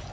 You